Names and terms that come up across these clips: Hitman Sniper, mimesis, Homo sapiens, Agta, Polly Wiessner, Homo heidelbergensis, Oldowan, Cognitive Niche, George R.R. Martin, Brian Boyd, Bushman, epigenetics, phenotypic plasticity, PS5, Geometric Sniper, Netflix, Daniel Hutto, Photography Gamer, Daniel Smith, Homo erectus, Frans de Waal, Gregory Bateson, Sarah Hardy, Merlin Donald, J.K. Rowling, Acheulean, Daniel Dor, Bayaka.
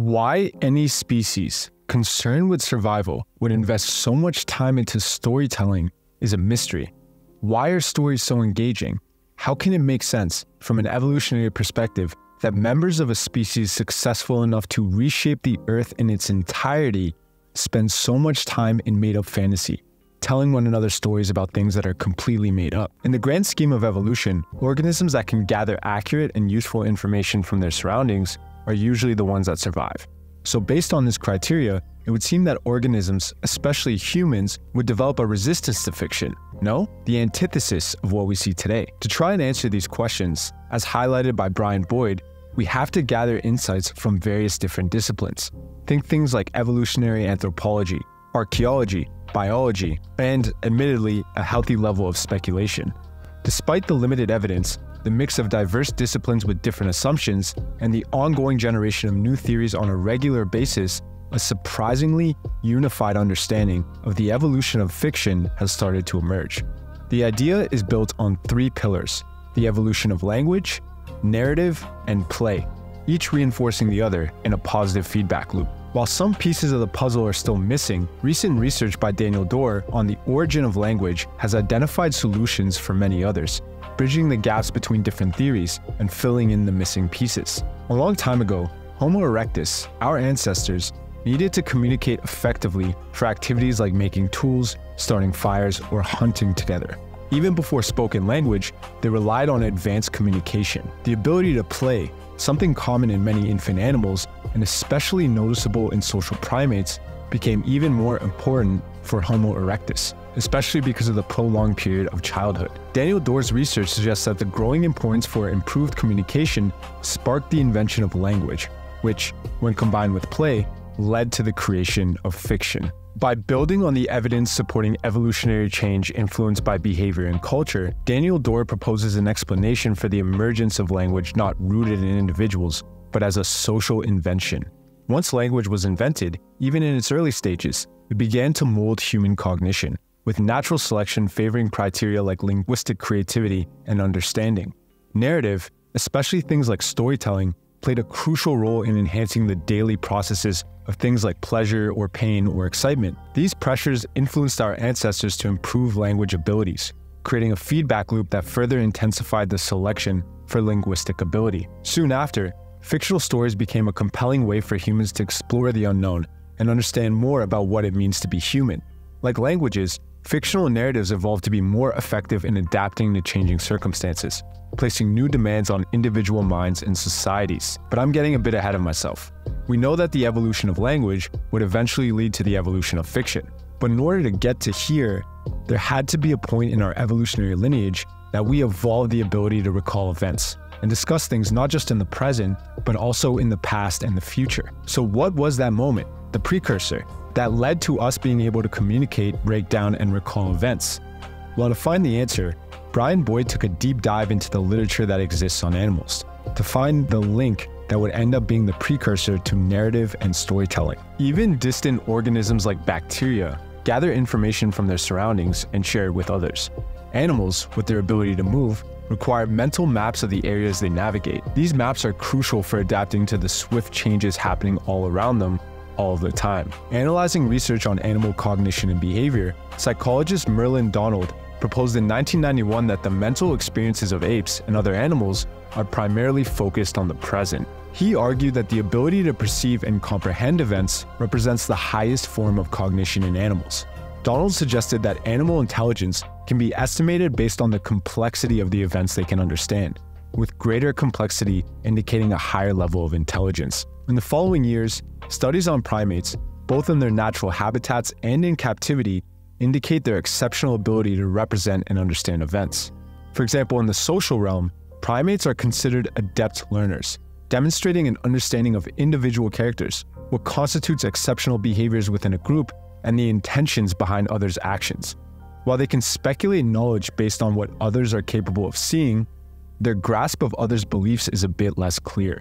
Why any species concerned with survival would invest so much time into storytelling is a mystery. Why are stories so engaging? How can it make sense from an evolutionary perspective that members of a species successful enough to reshape the Earth in its entirety spend so much time in made-up fantasy, telling one another stories about things that are completely made up? In the grand scheme of evolution, organisms that can gather accurate and useful information from their surroundings are usually the ones that survive. So based on this criteria, it would seem that organisms, especially humans, would develop a resistance to fiction. No, the antithesis of what we see today. To try and answer these questions, as highlighted by Brian Boyd, we have to gather insights from various different disciplines. Think things like evolutionary anthropology, archaeology, biology, and, admittedly, a healthy level of speculation. Despite the limited evidence, the mix of diverse disciplines with different assumptions, and the ongoing generation of new theories on a regular basis, a surprisingly unified understanding of the evolution of fiction has started to emerge. The idea is built on three pillars: the evolution of language, narrative, and play, each reinforcing the other in a positive feedback loop. While some pieces of the puzzle are still missing, recent research by Daniel Dor on the origin of language has identified solutions for many others, bridging the gaps between different theories and filling in the missing pieces. A long time ago, Homo erectus, our ancestors, needed to communicate effectively for activities like making tools, starting fires, or hunting together. Even before spoken language, they relied on advanced communication. The ability to play, something common in many infant animals and especially noticeable in social primates, became even more important for Homo erectus, especially because of the prolonged period of childhood. Daniel Dor's research suggests that the growing importance for improved communication sparked the invention of language, which, when combined with play, led to the creation of fiction. By building on the evidence supporting evolutionary change influenced by behavior and culture, Daniel Dor proposes an explanation for the emergence of language not rooted in individuals, but as a social invention. Once language was invented, even in its early stages, it began to mold human cognition, with natural selection favoring criteria like linguistic creativity and understanding. Narrative, especially things like storytelling, played a crucial role in enhancing the daily processes of things like pleasure or pain or excitement. These pressures influenced our ancestors to improve language abilities, creating a feedback loop that further intensified the selection for linguistic ability. Soon after, fictional stories became a compelling way for humans to explore the unknown and understand more about what it means to be human. Like languages, fictional narratives evolved to be more effective in adapting to changing circumstances, placing new demands on individual minds and societies. But I'm getting a bit ahead of myself. We know that the evolution of language would eventually lead to the evolution of fiction. But in order to get to here, there had to be a point in our evolutionary lineage that we evolved the ability to recall events and discuss things not just in the present, but also in the past and the future. So what was that moment, the precursor, that led to us being able to communicate, break down, and recall events? Well, to find the answer, Brian Boyd took a deep dive into the literature that exists on animals to find the link that would end up being the precursor to narrative and storytelling. Even distant organisms like bacteria gather information from their surroundings and share it with others. Animals, with their ability to move, require mental maps of the areas they navigate. These maps are crucial for adapting to the swift changes happening all around them, all the time. Analyzing research on animal cognition and behavior, psychologist Merlin Donald proposed in 1991 that the mental experiences of apes and other animals are primarily focused on the present. He argued that the ability to perceive and comprehend events represents the highest form of cognition in animals. Donald suggested that animal intelligence can be estimated based on the complexity of the events they can understand, with greater complexity indicating a higher level of intelligence. In the following years, studies on primates, both in their natural habitats and in captivity, indicate their exceptional ability to represent and understand events. For example, in the social realm, primates are considered adept learners, demonstrating an understanding of individual characters, what constitutes exceptional behaviors within a group, and the intentions behind others' actions. While they can speculate knowledge based on what others are capable of seeing, their grasp of others' beliefs is a bit less clear.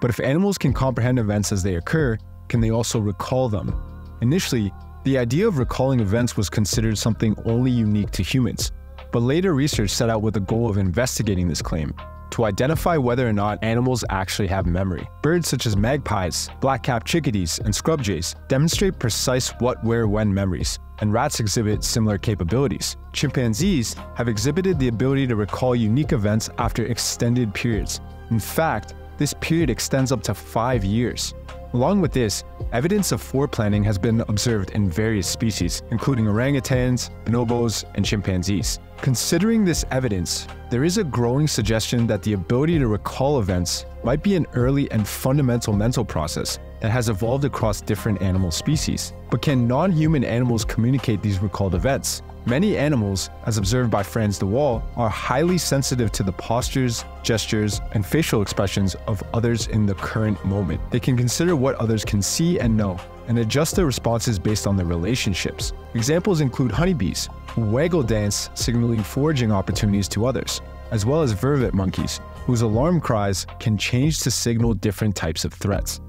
But if animals can comprehend events as they occur, can they also recall them? Initially, the idea of recalling events was considered something only unique to humans, but later research set out with the goal of investigating this claim, to identify whether or not animals actually have memory. Birds such as magpies, black-capped chickadees, and scrub jays demonstrate precise what, where, when memories, and rats exhibit similar capabilities. Chimpanzees have exhibited the ability to recall unique events after extended periods. In fact, this period extends up to 5 years. Along with this, evidence of foreplanning has been observed in various species, including orangutans, bonobos, and chimpanzees. Considering this evidence, there is a growing suggestion that the ability to recall events might be an early and fundamental mental process that has evolved across different animal species. But can non-human animals communicate these recalled events? Many animals, as observed by Frans de Waal, are highly sensitive to the postures, gestures, and facial expressions of others in the current moment. They can consider what others can see and know, and adjust their responses based on their relationships. Examples include honeybees, who waggle dance, signaling foraging opportunities to others, as well as vervet monkeys, whose alarm cries can change to signal different types of threats.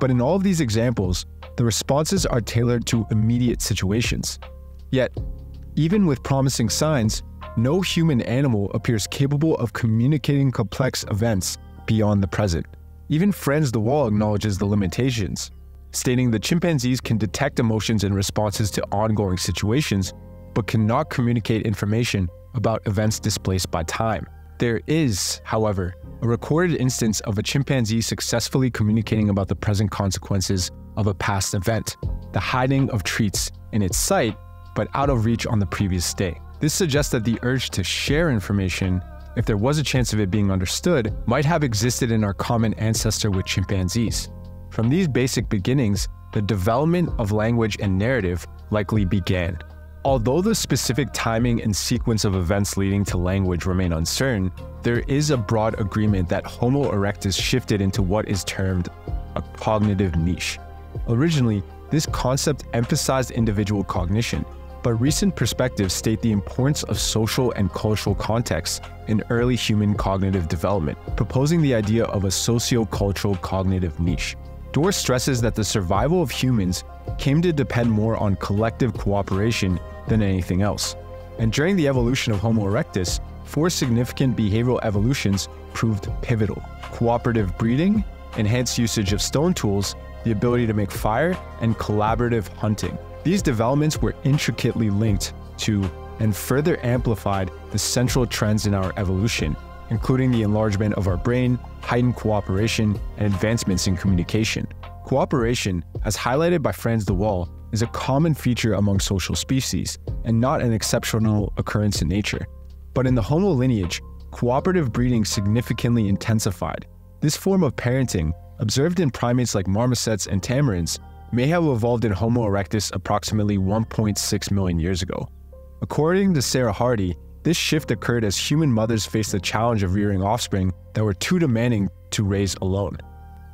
But in all of these examples, the responses are tailored to immediate situations. Yet, even with promising signs, no human animal appears capable of communicating complex events beyond the present. Even Frans de Waal acknowledges the limitations, stating that chimpanzees can detect emotions and responses to ongoing situations, but cannot communicate information about events displaced by time. There is, however, a recorded instance of a chimpanzee successfully communicating about the present consequences of a past event, the hiding of treats in its sight, but out of reach on the previous day. This suggests that the urge to share information, if there was a chance of it being understood, might have existed in our common ancestor with chimpanzees. From these basic beginnings, the development of language and narrative likely began. Although the specific timing and sequence of events leading to language remain uncertain, there is a broad agreement that Homo erectus shifted into what is termed a cognitive niche. Originally, this concept emphasized individual cognition, but recent perspectives state the importance of social and cultural contexts in early human cognitive development, proposing the idea of a socio-cultural cognitive niche. Dor stresses that the survival of humans came to depend more on collective cooperation than anything else. And during the evolution of Homo erectus, 4 significant behavioral evolutions proved pivotal: cooperative breeding, enhanced usage of stone tools, the ability to make fire, and collaborative hunting. These developments were intricately linked to and further amplified the central trends in our evolution, including the enlargement of our brain, heightened cooperation, and advancements in communication. Cooperation, as highlighted by Frans de Waal, is a common feature among social species and not an exceptional occurrence in nature. But in the Homo lineage, cooperative breeding significantly intensified. This form of parenting, observed in primates like marmosets and tamarins, may have evolved in Homo erectus approximately 1.6 million years ago. According to Sarah Hardy, this shift occurred as human mothers faced the challenge of rearing offspring that were too demanding to raise alone.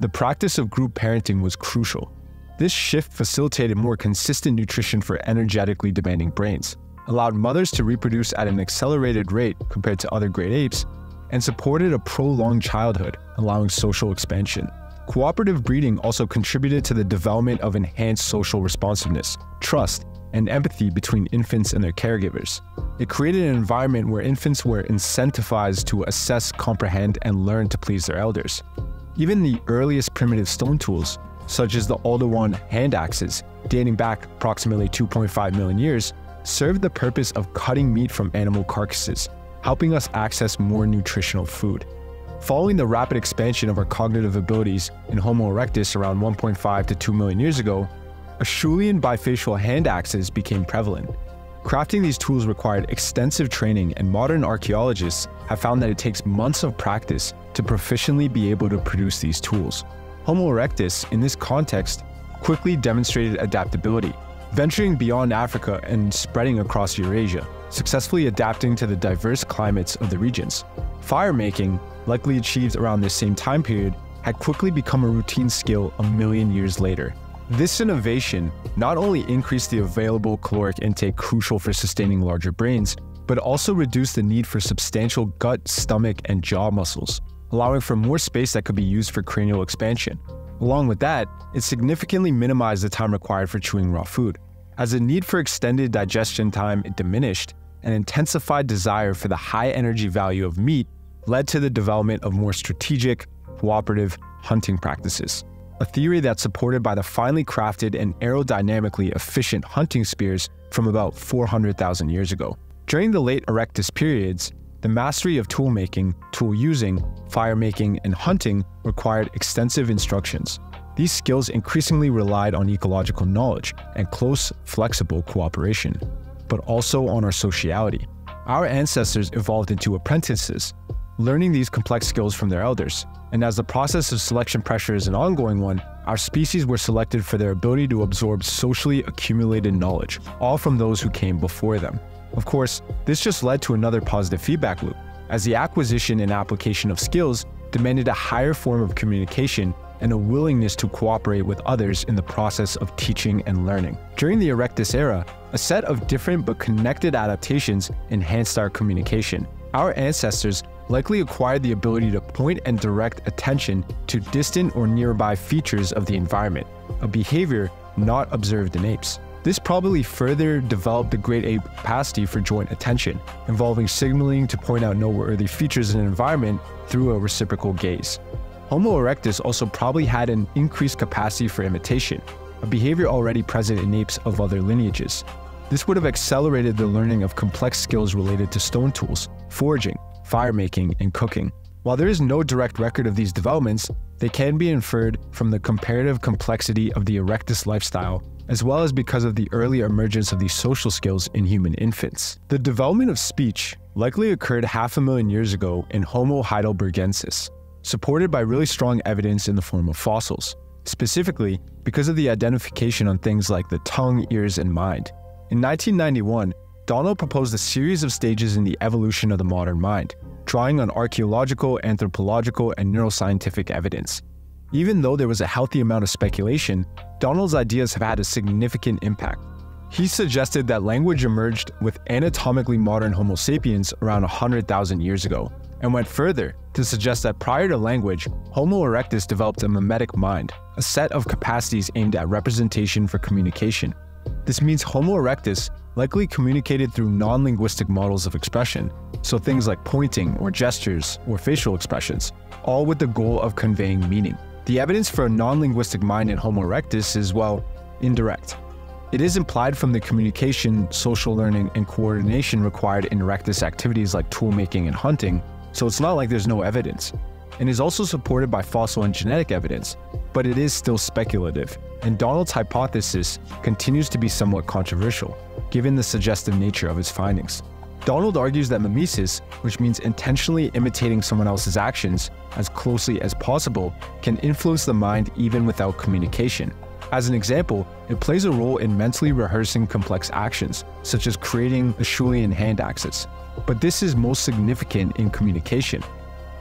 The practice of group parenting was crucial. This shift facilitated more consistent nutrition for energetically demanding brains, allowed mothers to reproduce at an accelerated rate compared to other great apes, and supported a prolonged childhood, allowing social expansion. Cooperative breeding also contributed to the development of enhanced social responsiveness, trust, and empathy between infants and their caregivers. It created an environment where infants were incentivized to assess, comprehend, and learn to please their elders. Even the earliest primitive stone tools, such as the Oldowan hand axes, dating back approximately 2.5 million years, served the purpose of cutting meat from animal carcasses, helping us access more nutritional food. Following the rapid expansion of our cognitive abilities in Homo erectus around 1.5 to 2 million years ago, Acheulean bifacial hand axes became prevalent. Crafting these tools required extensive training, and modern archaeologists have found that it takes months of practice to proficiently be able to produce these tools. Homo erectus, in this context, quickly demonstrated adaptability, venturing beyond Africa and spreading across Eurasia, successfully adapting to the diverse climates of the regions. Fire-making, likely achieved around this same time period, had quickly become a routine skill a million years later. This innovation not only increased the available caloric intake crucial for sustaining larger brains, but also reduced the need for substantial gut, stomach, and jaw muscles, allowing for more space that could be used for cranial expansion. Along with that, it significantly minimized the time required for chewing raw food. As the need for extended digestion time diminished, an intensified desire for the high energy value of meat led to the development of more strategic, cooperative hunting practices, a theory that's supported by the finely crafted and aerodynamically efficient hunting spears from about 400,000 years ago. During the late Erectus periods, the mastery of tool-making, tool-using, fire-making, and hunting required extensive instructions. These skills increasingly relied on ecological knowledge and close, flexible cooperation, but also on our sociality. Our ancestors evolved into apprentices, learning these complex skills from their elders. And as the process of selection pressure is an ongoing one, our species were selected for their ability to absorb socially accumulated knowledge, all from those who came before them. Of course, this just led to another positive feedback loop, as the acquisition and application of skills demanded a higher form of communication and a willingness to cooperate with others in the process of teaching and learning. During the Erectus era, a set of different but connected adaptations enhanced our communication. Our ancestors likely acquired the ability to point and direct attention to distant or nearby features of the environment, a behavior not observed in apes. This probably further developed the great ape capacity for joint attention, involving signaling to point out noteworthy features in an environment through a reciprocal gaze. Homo erectus also probably had an increased capacity for imitation, a behavior already present in apes of other lineages. This would have accelerated the learning of complex skills related to stone tools, foraging, fire making, and cooking. While there is no direct record of these developments, they can be inferred from the comparative complexity of the erectus lifestyle, as well as because of the early emergence of these social skills in human infants. The development of speech likely occurred 500,000 years ago in Homo heidelbergensis, supported by really strong evidence in the form of fossils, specifically because of the identification on things like the tongue, ears, and mind. In 1991, Donald proposed a series of stages in the evolution of the modern mind, drawing on archaeological, anthropological, and neuroscientific evidence. Even though there was a healthy amount of speculation, Donald's ideas have had a significant impact. He suggested that language emerged with anatomically modern Homo sapiens around 100,000 years ago, and went further to suggest that prior to language, Homo erectus developed a mimetic mind, a set of capacities aimed at representation for communication. This means Homo erectus likely communicated through non-linguistic models of expression, so things like pointing or gestures or facial expressions, all with the goal of conveying meaning. The evidence for a non-linguistic mind in Homo erectus is, well, indirect. It is implied from the communication, social learning, and coordination required in erectus activities like tool-making and hunting, so it's not like there's no evidence, and is also supported by fossil and genetic evidence, but it is still speculative, and Donald's hypothesis continues to be somewhat controversial, given the suggestive nature of his findings. Donald argues that mimesis, which means intentionally imitating someone else's actions as closely as possible, can influence the mind even without communication. As an example, it plays a role in mentally rehearsing complex actions, such as creating Acheulean hand axes. But this is most significant in communication.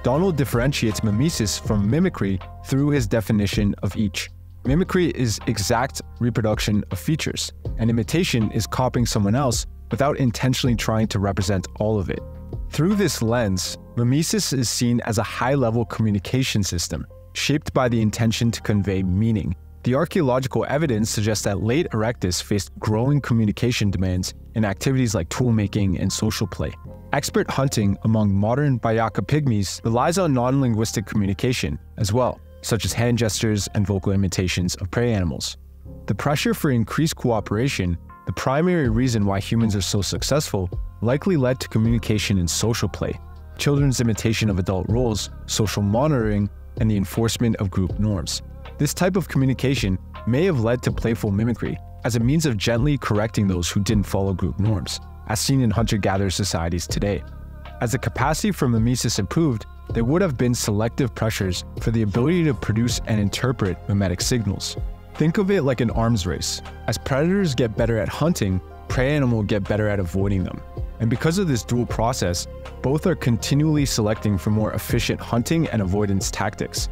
Donald differentiates mimesis from mimicry through his definition of each. Mimicry is exact reproduction of features, and imitation is copying someone else without intentionally trying to represent all of it. Through this lens, mimesis is seen as a high-level communication system, shaped by the intention to convey meaning. The archaeological evidence suggests that late Erectus faced growing communication demands in activities like tool-making and social play. Expert hunting among modern Bayaka pygmies relies on non-linguistic communication as well, such as hand gestures and vocal imitations of prey animals. The pressure for increased cooperation, the primary reason why humans are so successful, likely led to communication in social play, children's imitation of adult roles, social monitoring, and the enforcement of group norms. This type of communication may have led to playful mimicry as a means of gently correcting those who didn't follow group norms, as seen in hunter-gatherer societies today. As the capacity for mimesis improved, there would have been selective pressures for the ability to produce and interpret mimetic signals. Think of it like an arms race. As predators get better at hunting, prey animals get better at avoiding them. And because of this dual process, both are continually selecting for more efficient hunting and avoidance tactics.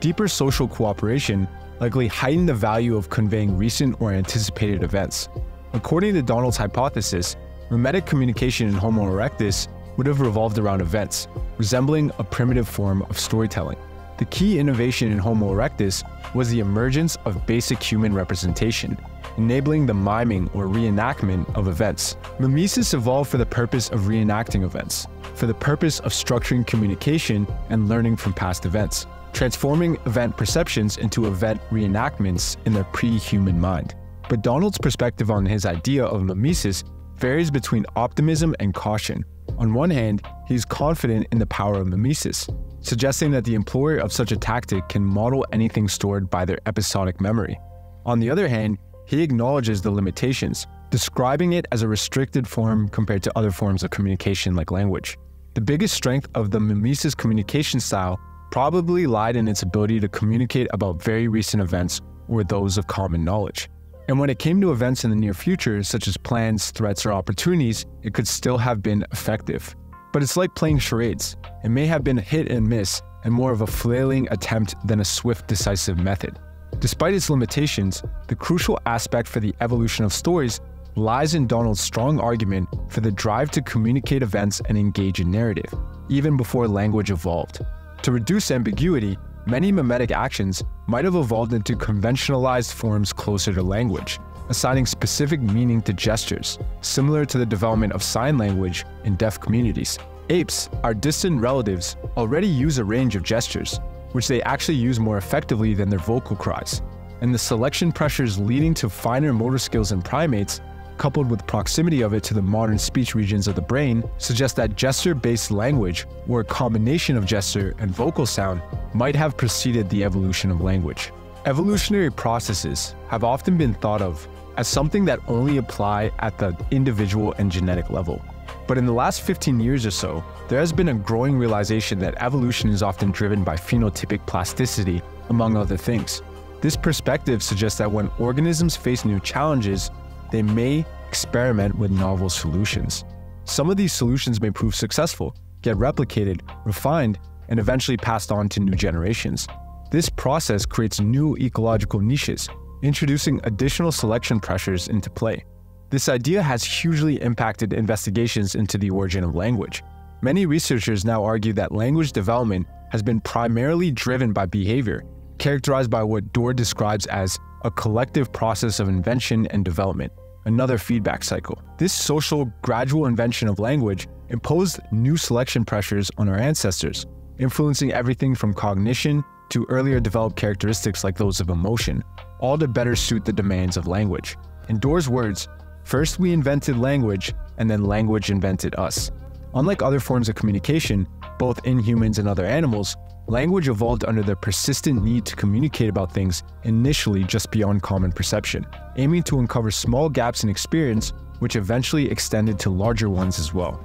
Deeper social cooperation likely heightened the value of conveying recent or anticipated events. According to Donald's hypothesis, mimetic communication in Homo erectus would have revolved around events, resembling a primitive form of storytelling. The key innovation in Homo erectus was the emergence of basic human representation, enabling the miming or reenactment of events. Mimesis evolved for the purpose of reenacting events, for the purpose of structuring communication and learning from past events, transforming event perceptions into event reenactments in their pre-human mind. But Donald's perspective on his idea of mimesis varies between optimism and caution. On one hand, he is confident in the power of mimesis, suggesting that the employer of such a tactic can model anything stored by their episodic memory. On the other hand, he acknowledges the limitations, describing it as a restricted form compared to other forms of communication like language. The biggest strength of the mimesis communication style probably lied in its ability to communicate about very recent events or those of common knowledge. And when it came to events in the near future, such as plans, threats, or opportunities, it could still have been effective. But it's like playing charades. It may have been a hit and miss, and more of a flailing attempt than a swift, decisive method. Despite its limitations, the crucial aspect for the evolution of stories lies in Donald's strong argument for the drive to communicate events and engage in narrative, even before language evolved. To reduce ambiguity, many mimetic actions might have evolved into conventionalized forms closer to language, assigning specific meaning to gestures, similar to the development of sign language in deaf communities. Apes, our distant relatives, already use a range of gestures, which they actually use more effectively than their vocal cries, and the selection pressures leading to finer motor skills in primates, coupled with proximity of it to the modern speech regions of the brain, suggests that gesture-based language, or a combination of gesture and vocal sound, might have preceded the evolution of language. Evolutionary processes have often been thought of as something that only apply at the individual and genetic level. But in the last 15 years or so, there has been a growing realization that evolution is often driven by phenotypic plasticity, among other things. This perspective suggests that when organisms face new challenges, they may experiment with novel solutions. Some of these solutions may prove successful, get replicated, refined, and eventually passed on to new generations. This process creates new ecological niches, introducing additional selection pressures into play. This idea has hugely impacted investigations into the origin of language. Many researchers now argue that language development has been primarily driven by behavior, characterized by what Dor describes as a collective process of invention and development, another feedback cycle. This social, gradual invention of language imposed new selection pressures on our ancestors, influencing everything from cognition to earlier developed characteristics like those of emotion, all to better suit the demands of language. In Dor's words, first we invented language, and then language invented us. Unlike other forms of communication, both in humans and other animals, language evolved under the persistent need to communicate about things initially just beyond common perception, aiming to uncover small gaps in experience which eventually extended to larger ones as well.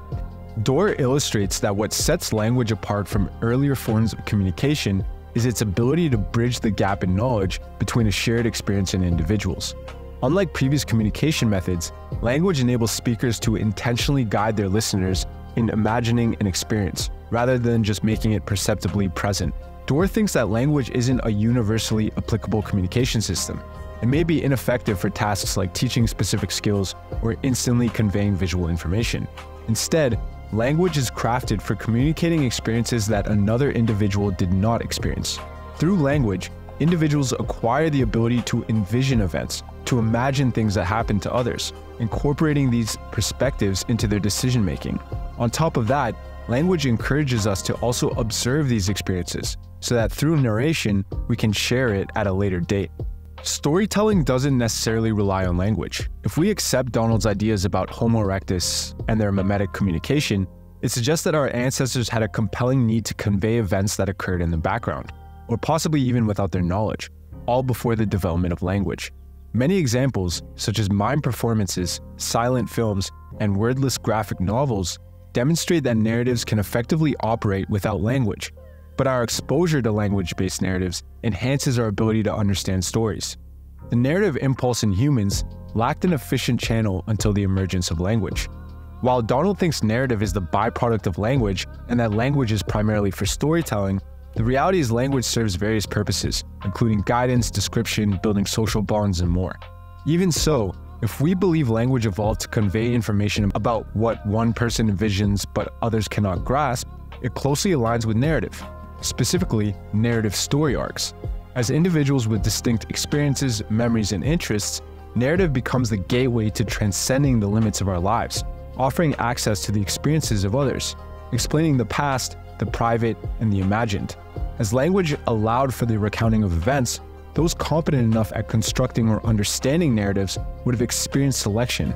Dor illustrates that what sets language apart from earlier forms of communication is its ability to bridge the gap in knowledge between a shared experience and individuals. Unlike previous communication methods, language enables speakers to intentionally guide their listeners in imagining an experience, rather than just making it perceptibly present. Dor thinks that language isn't a universally applicable communication system. It may be ineffective for tasks like teaching specific skills or instantly conveying visual information. Instead, language is crafted for communicating experiences that another individual did not experience. Through language, individuals acquire the ability to envision events, to imagine things that happen to others, incorporating these perspectives into their decision-making. On top of that, language encourages us to also observe these experiences, so that through narration, we can share it at a later date. Storytelling doesn't necessarily rely on language. If we accept Donald's ideas about Homo erectus and their mimetic communication, it suggests that our ancestors had a compelling need to convey events that occurred in the background, or possibly even without their knowledge, all before the development of language. Many examples, such as mime performances, silent films, and wordless graphic novels, demonstrate that narratives can effectively operate without language. But our exposure to language-based narratives enhances our ability to understand stories. The narrative impulse in humans lacked an efficient channel until the emergence of language. While Donald thinks narrative is the byproduct of language and that language is primarily for storytelling, the reality is language serves various purposes, including guidance, description, building social bonds, and more. Even so, if we believe language evolved to convey information about what one person envisions but others cannot grasp, it closely aligns with narrative. Specifically, narrative story arcs. As individuals with distinct experiences, memories, and interests, narrative becomes the gateway to transcending the limits of our lives, offering access to the experiences of others. explaining the past, the private, and the imagined. As language allowed for the recounting of events, those competent enough at constructing or understanding narratives would have experienced selection,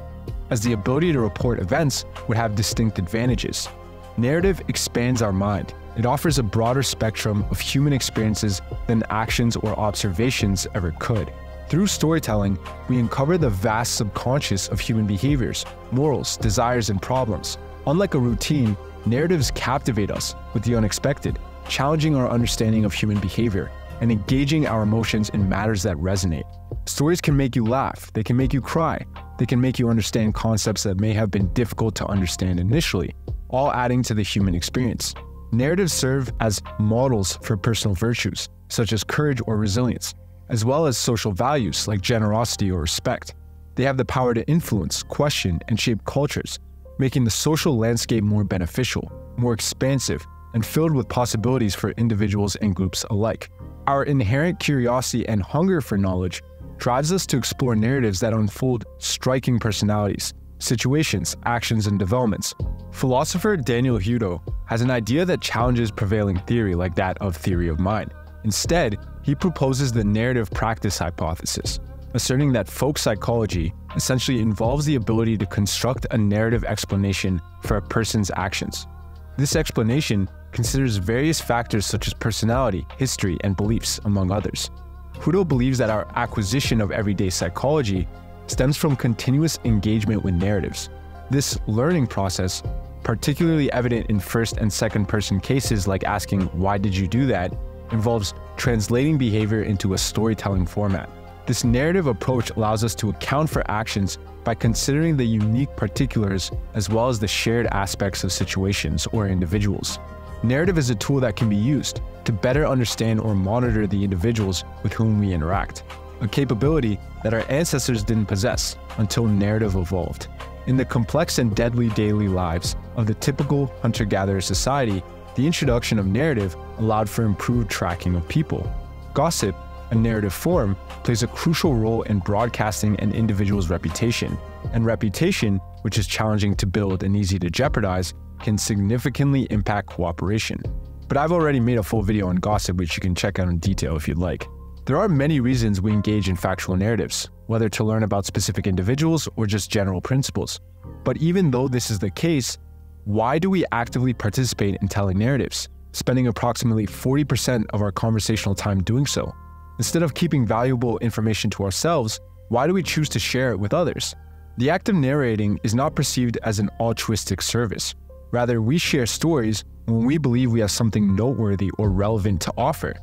as the ability to report events would have distinct advantages. Narrative expands our mind. It offers a broader spectrum of human experiences than actions or observations ever could. Through storytelling, we uncover the vast subconscious of human behaviors, morals, desires, and problems. Unlike a routine, narratives captivate us with the unexpected, challenging our understanding of human behavior and engaging our emotions in matters that resonate. Stories can make you laugh, they can make you cry, they can make you understand concepts that may have been difficult to understand initially, all adding to the human experience. Narratives serve as models for personal virtues, such as courage or resilience, as well as social values like generosity or respect. They have the power to influence, question, and shape cultures, making the social landscape more beneficial, more expansive, and filled with possibilities for individuals and groups alike. Our inherent curiosity and hunger for knowledge drives us to explore narratives that unfold striking personalities, situations, actions, and developments. Philosopher Daniel Hutto has an idea that challenges prevailing theory like that of theory of mind. Instead, he proposes the narrative practice hypothesis, asserting that folk psychology essentially involves the ability to construct a narrative explanation for a person's actions. This explanation considers various factors such as personality, history, and beliefs, among others. Hutto believes that our acquisition of everyday psychology stems from continuous engagement with narratives. This learning process, particularly evident in first and second person cases like asking, "Why did you do that?" involves translating behavior into a storytelling format. This narrative approach allows us to account for actions by considering the unique particulars as well as the shared aspects of situations or individuals. Narrative is a tool that can be used to better understand or monitor the individuals with whom we interact, a capability that our ancestors didn't possess until narrative evolved. In the complex and deadly daily lives of the typical hunter-gatherer society, the introduction of narrative allowed for improved tracking of people. Gossip, a narrative form, plays a crucial role in broadcasting an individual's reputation, and reputation, which is challenging to build and easy to jeopardize, can significantly impact cooperation. But I've already made a full video on gossip, which you can check out in detail if you'd like. There are many reasons we engage in factual narratives, whether to learn about specific individuals or just general principles. But even though this is the case, why do we actively participate in telling narratives, spending approximately 40% of our conversational time doing so? Instead of keeping valuable information to ourselves, why do we choose to share it with others? The act of narrating is not perceived as an altruistic service. Rather, we share stories when we believe we have something noteworthy or relevant to offer.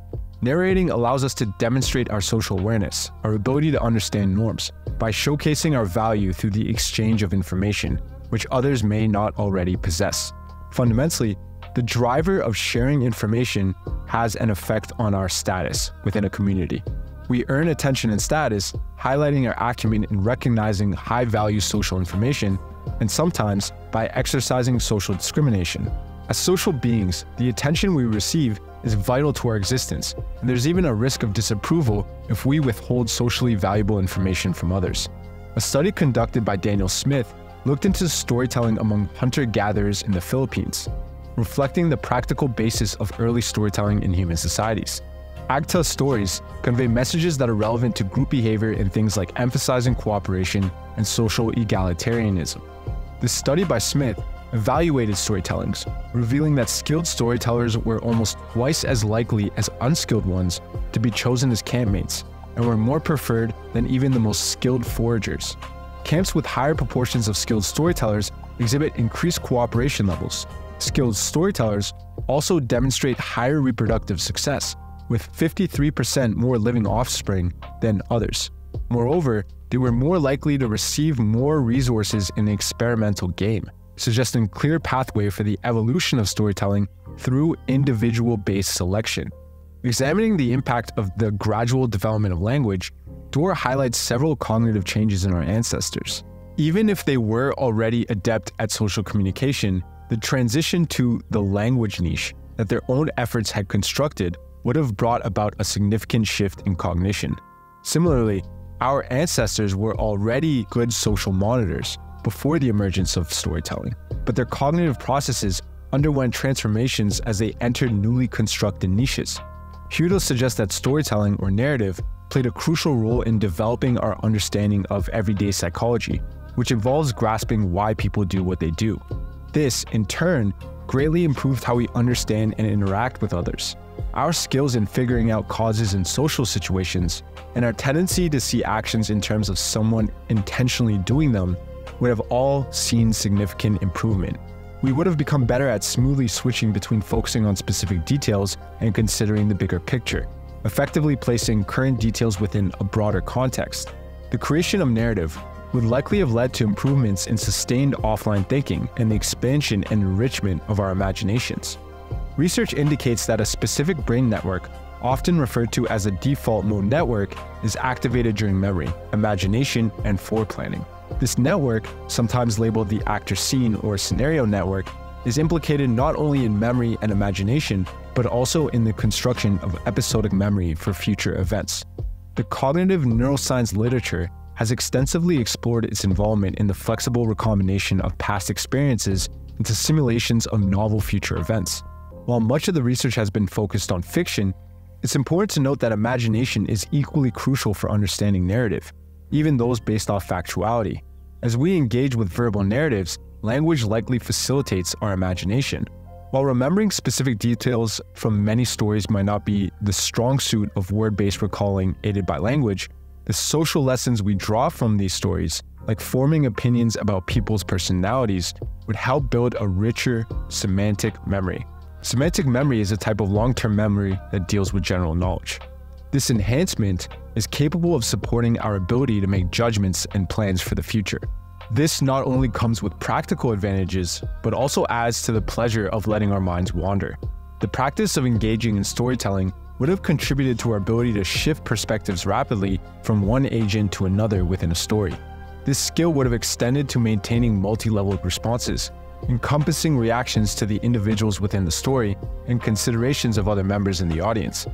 Narrating allows us to demonstrate our social awareness, our ability to understand norms, by showcasing our value through the exchange of information, which others may not already possess. Fundamentally, the driver of sharing information has an effect on our status within a community. We earn attention and status, highlighting our acumen in recognizing high-value social information, and sometimes by exercising social discrimination. As social beings, the attention we receive is vital to our existence, and there's even a risk of disapproval if we withhold socially valuable information from others. A study conducted by Daniel Smith looked into storytelling among hunter-gatherers in the Philippines, reflecting the practical basis of early storytelling in human societies. Agta stories convey messages that are relevant to group behavior in things like emphasizing cooperation and social egalitarianism. This study by Smith evaluated storytellings, revealing that skilled storytellers were almost twice as likely as unskilled ones to be chosen as campmates, and were more preferred than even the most skilled foragers. Camps with higher proportions of skilled storytellers exhibit increased cooperation levels. Skilled storytellers also demonstrate higher reproductive success, with 53% more living offspring than others. Moreover, they were more likely to receive more resources in an experimental game, suggesting a clear pathway for the evolution of storytelling through individual-based selection. Examining the impact of the gradual development of language, Dor highlights several cognitive changes in our ancestors. Even if they were already adept at social communication, the transition to the language niche that their own efforts had constructed would have brought about a significant shift in cognition. Similarly, our ancestors were already good social monitors before the emergence of storytelling, but their cognitive processes underwent transformations as they entered newly constructed niches. Hutto suggests that storytelling or narrative played a crucial role in developing our understanding of everyday psychology, which involves grasping why people do what they do. This, in turn, greatly improved how we understand and interact with others, our skills in figuring out causes in social situations, and our tendency to see actions in terms of someone intentionally doing them would have all seen significant improvement. We would have become better at smoothly switching between focusing on specific details and considering the bigger picture, effectively placing current details within a broader context. The creation of narrative would likely have led to improvements in sustained offline thinking and the expansion and enrichment of our imaginations. Research indicates that a specific brain network, often referred to as a default mode network, is activated during memory, imagination, and foreplanning. This network, sometimes labeled the actor scene or scenario network, is implicated not only in memory and imagination, but also in the construction of episodic memory for future events. The cognitive neuroscience literature has extensively explored its involvement in the flexible recombination of past experiences into simulations of novel future events. While much of the research has been focused on fiction, it's important to note that imagination is equally crucial for understanding narrative, even those based off factuality. As we engage with verbal narratives, language likely facilitates our imagination. While remembering specific details from many stories might not be the strong suit of word-based recalling aided by language, the social lessons we draw from these stories, like forming opinions about people's personalities, would help build a richer semantic memory. Semantic memory is a type of long-term memory that deals with general knowledge. This enhancement is capable of supporting our ability to make judgments and plans for the future. This not only comes with practical advantages, but also adds to the pleasure of letting our minds wander. The practice of engaging in storytelling would have contributed to our ability to shift perspectives rapidly from one agent to another within a story. This skill would have extended to maintaining multi-level responses, encompassing reactions to the individuals within the story and considerations of other members in the audience.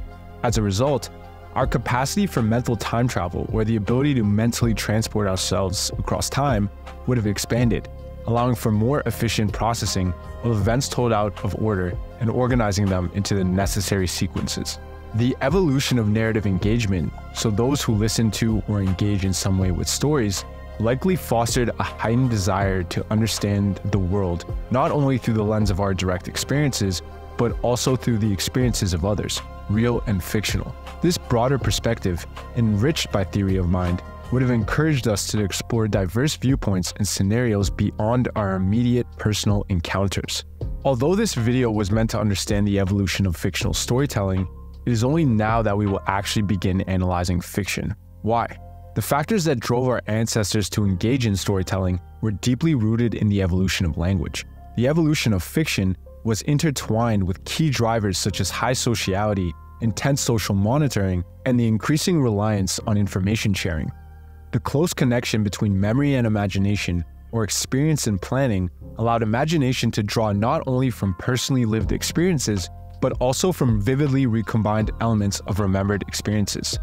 As a result, our capacity for mental time travel, or the ability to mentally transport ourselves across time, would have expanded, allowing for more efficient processing of events told out of order and organizing them into the necessary sequences. The evolution of narrative engagement, so those who listen to or engage in some way with stories, likely fostered a heightened desire to understand the world, not only through the lens of our direct experiences, but also through the experiences of others, real and fictional. This broader perspective, enriched by theory of mind, would have encouraged us to explore diverse viewpoints and scenarios beyond our immediate personal encounters. Although this video was meant to understand the evolution of fictional storytelling, it is only now that we will actually begin analyzing fiction. Why? The factors that drove our ancestors to engage in storytelling were deeply rooted in the evolution of language. The evolution of fiction was intertwined with key drivers such as high sociality, intense social monitoring, and the increasing reliance on information sharing. The close connection between memory and imagination, or experience and planning, allowed imagination to draw not only from personally lived experiences, but also from vividly recombined elements of remembered experiences.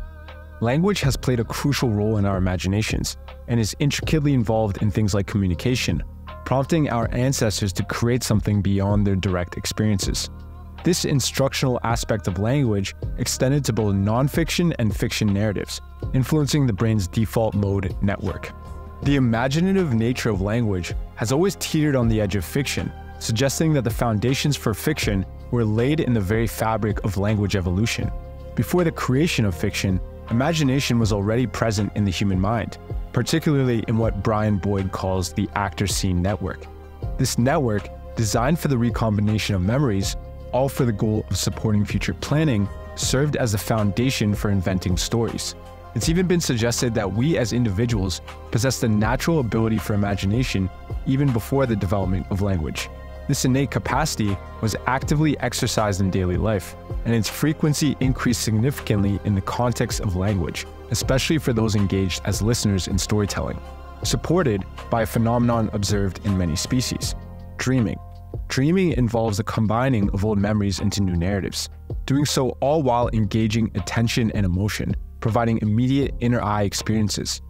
Language has played a crucial role in our imaginations, and is intricately involved in things like communication, prompting our ancestors to create something beyond their direct experiences. This instructional aspect of language extended to both nonfiction and fiction narratives, influencing the brain's default mode network. The imaginative nature of language has always teetered on the edge of fiction, suggesting that the foundations for fiction were laid in the very fabric of language evolution. Before the creation of fiction, imagination was already present in the human mind, particularly in what Brian Boyd calls the actor scene network. This network, designed for the recombination of memories, all for the goal of supporting future planning, served as the foundation for inventing stories. It's even been suggested that we as individuals possess the natural ability for imagination even before the development of language. This innate capacity was actively exercised in daily life, and its frequency increased significantly in the context of language, especially for those engaged as listeners in storytelling, supported by a phenomenon observed in many species: dreaming. Dreaming involves the combining of old memories into new narratives, doing so all while engaging attention and emotion, providing immediate inner-eye experiences.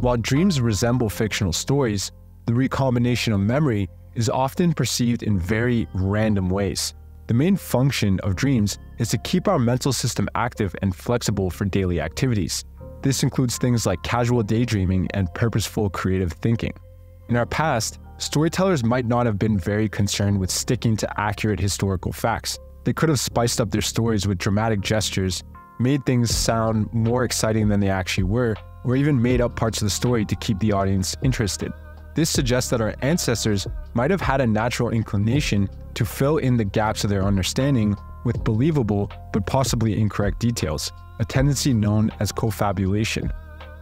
While dreams resemble fictional stories, the recombination of memory is often perceived in very random ways. The main function of dreams is to keep our mental system active and flexible for daily activities. This includes things like casual daydreaming and purposeful creative thinking. In our past, storytellers might not have been very concerned with sticking to accurate historical facts. They could have spiced up their stories with dramatic gestures, made things sound more exciting than they actually were, or even made up parts of the story to keep the audience interested. This suggests that our ancestors might have had a natural inclination to fill in the gaps of their understanding with believable but possibly incorrect details, a tendency known as confabulation.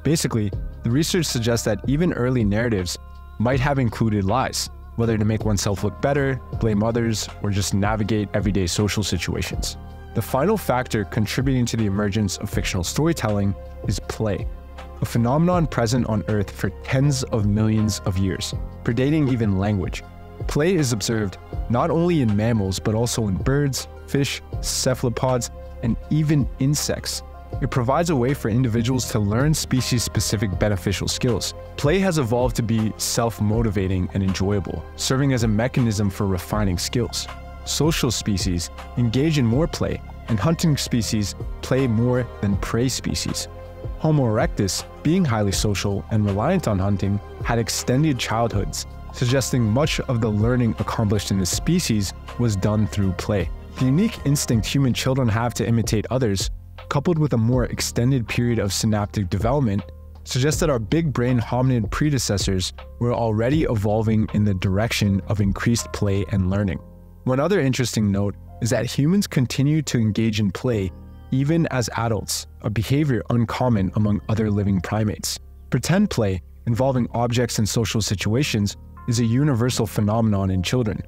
Basically, the research suggests that even early narratives might have included lies, whether to make oneself look better, blame others, or just navigate everyday social situations. The final factor contributing to the emergence of fictional storytelling is play, a phenomenon present on Earth for tens of millions of years, predating even language. Play is observed not only in mammals, but also in birds, fish, cephalopods, and even insects. It provides a way for individuals to learn species-specific beneficial skills. Play has evolved to be self-motivating and enjoyable, serving as a mechanism for refining skills. Social species engage in more play, and hunting species play more than prey species. Homo erectus, being highly social and reliant on hunting, had extended childhoods, suggesting much of the learning accomplished in this species was done through play. The unique instinct human children have to imitate others, coupled with a more extended period of synaptic development, suggests that our big brain hominid predecessors were already evolving in the direction of increased play and learning. One other interesting note is that humans continue to engage in play even as adults, a behavior uncommon among other living primates. Pretend play, involving objects and social situations, is a universal phenomenon in children,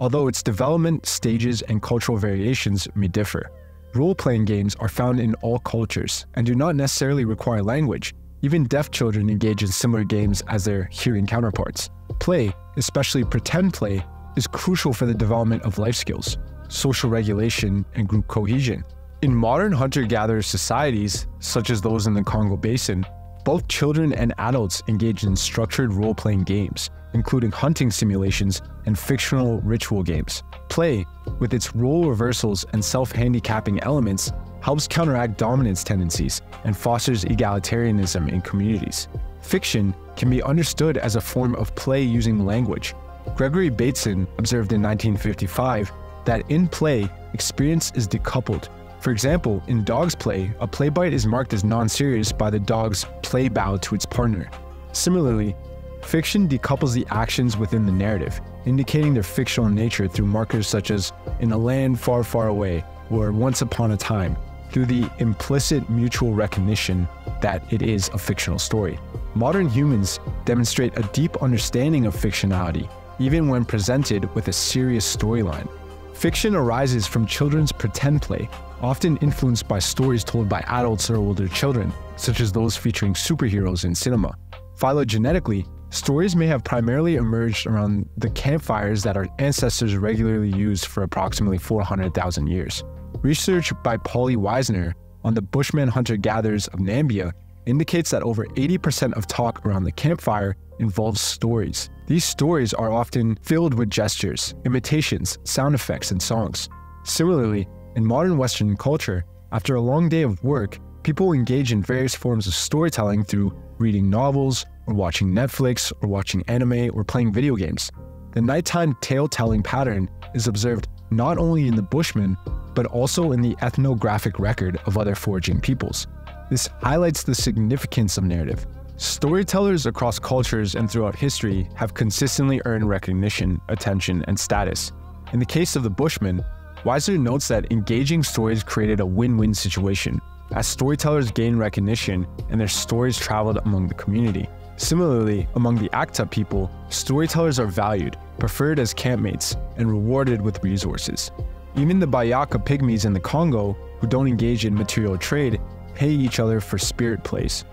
although its development, stages, and cultural variations may differ. Role-playing games are found in all cultures and do not necessarily require language. Even deaf children engage in similar games as their hearing counterparts. Play, especially pretend play, is crucial for the development of life skills, social regulation, and group cohesion. In modern hunter-gatherer societies, such as those in the Congo Basin, both children and adults engage in structured role-playing games, including hunting simulations and fictional ritual games. Play, with its role reversals and self-handicapping elements, helps counteract dominance tendencies and fosters egalitarianism in communities. Fiction can be understood as a form of play using language. Gregory Bateson observed in 1955 that in play, experience is decoupled. For example, in dog's play, a play bite is marked as non-serious by the dog's play bow to its partner. Similarly, fiction decouples the actions within the narrative, indicating their fictional nature through markers such as "in a land far, far away" or "once upon a time," through the implicit mutual recognition that it is a fictional story. Modern humans demonstrate a deep understanding of fictionality, even when presented with a serious storyline. Fiction arises from children's pretend play, often influenced by stories told by adults or older children, such as those featuring superheroes in cinema. Phylogenetically, stories may have primarily emerged around the campfires that our ancestors regularly used for approximately 400,000 years. Research by Polly Wiessner on the Bushman hunter-gatherers of Namibia indicates that over 80% of talk around the campfire involves stories. These stories are often filled with gestures, imitations, sound effects, and songs. Similarly, in modern Western culture, after a long day of work, people engage in various forms of storytelling through reading novels, or watching Netflix, or watching anime, or playing video games. The nighttime tale-telling pattern is observed not only in the Bushman, but also in the ethnographic record of other foraging peoples. This highlights the significance of narrative. Storytellers across cultures and throughout history have consistently earned recognition, attention, and status. In the case of the Bushman, Wiessner notes that engaging stories created a win-win situation, as storytellers gained recognition and their stories traveled among the community. Similarly, among the Agta people, storytellers are valued, preferred as campmates, and rewarded with resources. Even the Bayaka pygmies in the Congo, who don't engage in material trade, pay each other for spirit plays.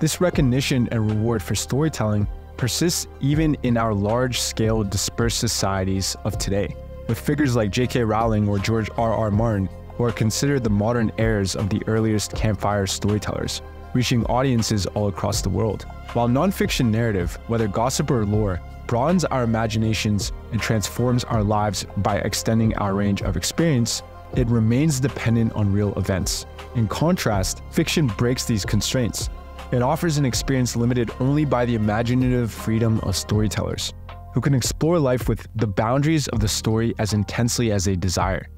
This recognition and reward for storytelling persists even in our large-scale dispersed societies of today, with figures like J.K. Rowling or George R.R. Martin, who are considered the modern heirs of the earliest campfire storytellers. reaching audiences all across the world. While nonfiction narrative, whether gossip or lore, broadens our imaginations and transforms our lives by extending our range of experience, it remains dependent on real events. In contrast, fiction breaks these constraints. It offers an experience limited only by the imaginative freedom of storytellers, who can explore life with the boundaries of the story as intensely as they desire.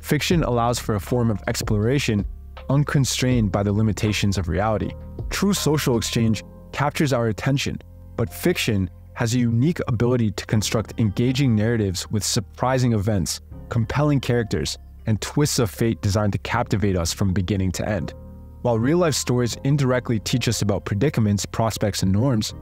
Fiction allows for a form of exploration unconstrained by the limitations of reality. True social exchange captures our attention, but fiction has a unique ability to construct engaging narratives with surprising events, compelling characters, and twists of fate designed to captivate us from beginning to end. While real-life stories indirectly teach us about predicaments, prospects, and norms,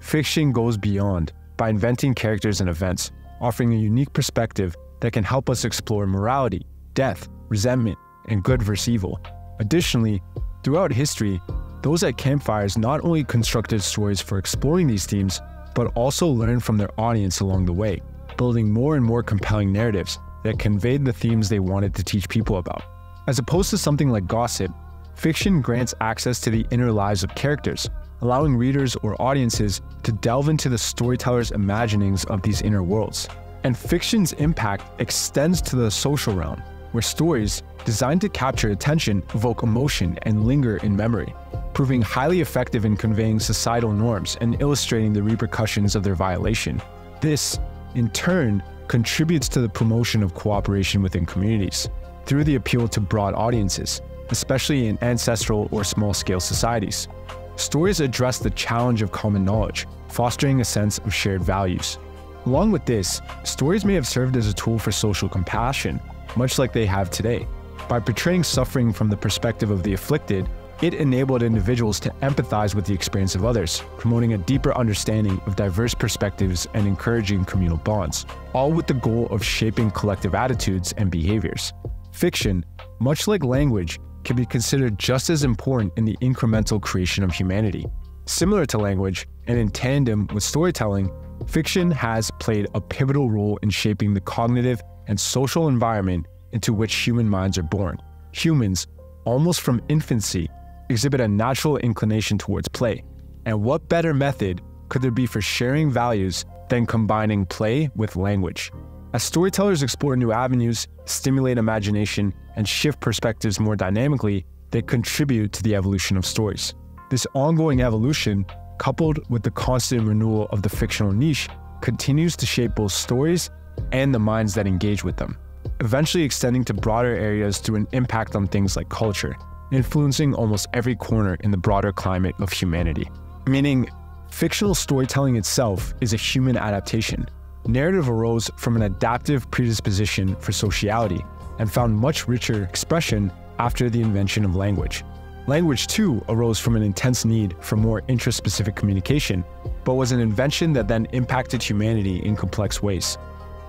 fiction goes beyond by inventing characters and events, offering a unique perspective that can help us explore morality, death, resentment, and good versus evil. Additionally, throughout history, those at campfires not only constructed stories for exploring these themes, but also learned from their audience along the way, building more and more compelling narratives that conveyed the themes they wanted to teach people about. As opposed to something like gossip, fiction grants access to the inner lives of characters, allowing readers or audiences to delve into the storyteller's imaginings of these inner worlds. And fiction's impact extends to the social realm, where stories designed to capture attention evoke emotion and linger in memory, proving highly effective in conveying societal norms and illustrating the repercussions of their violation. This, in turn, contributes to the promotion of cooperation within communities, through the appeal to broad audiences, especially in ancestral or small-scale societies. Stories address the challenge of common knowledge, fostering a sense of shared values. Along with this, stories may have served as a tool for social compassion, much like they have today. By portraying suffering from the perspective of the afflicted, it enabled individuals to empathize with the experience of others, promoting a deeper understanding of diverse perspectives and encouraging communal bonds, all with the goal of shaping collective attitudes and behaviors. Fiction, much like language, can be considered just as important in the incremental creation of humanity. Similar to language, and in tandem with storytelling, fiction has played a pivotal role in shaping the cognitive and social environment into which human minds are born. Humans, almost from infancy, exhibit a natural inclination towards play. And what better method could there be for sharing values than combining play with language? As storytellers explore new avenues, stimulate imagination, and shift perspectives more dynamically, they contribute to the evolution of stories. This ongoing evolution, coupled with the constant renewal of the fictional niche, continues to shape both stories and the minds that engage with them, eventually extending to broader areas through an impact on things like culture, influencing almost every corner in the broader climate of humanity. Meaning, fictional storytelling itself is a human adaptation. Narrative arose from an adaptive predisposition for sociality, and found much richer expression after the invention of language. Language, too, arose from an intense need for more intraspecific communication, but was an invention that then impacted humanity in complex ways.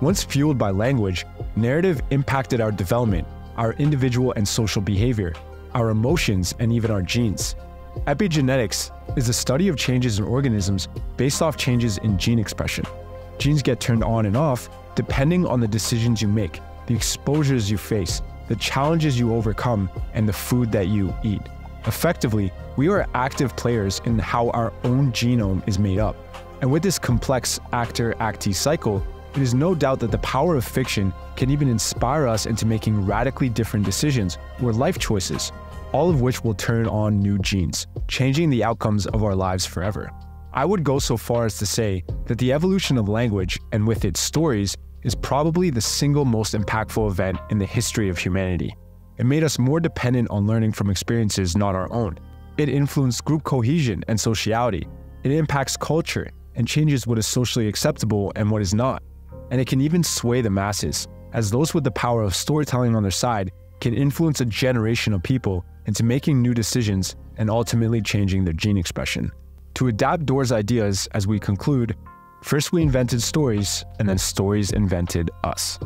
Once fueled by language, narrative impacted our development, our individual and social behavior, our emotions, and even our genes. Epigenetics is the study of changes in organisms based off changes in gene expression. Genes get turned on and off depending on the decisions you make, the exposures you face, the challenges you overcome, and the food that you eat. Effectively, we are active players in how our own genome is made up. And with this complex actor-actee cycle, it is no doubt that the power of fiction can even inspire us into making radically different decisions or life choices, all of which will turn on new genes, changing the outcomes of our lives forever. I would go so far as to say that the evolution of language, and with its stories, is probably the single most impactful event in the history of humanity. It made us more dependent on learning from experiences not our own. It influenced group cohesion and sociality. It impacts culture and changes what is socially acceptable and what is not. And it can even sway the masses, as those with the power of storytelling on their side can influence a generation of people into making new decisions and ultimately changing their gene expression. To adapt Dor's ideas as we conclude, first we invented stories, and then stories invented us.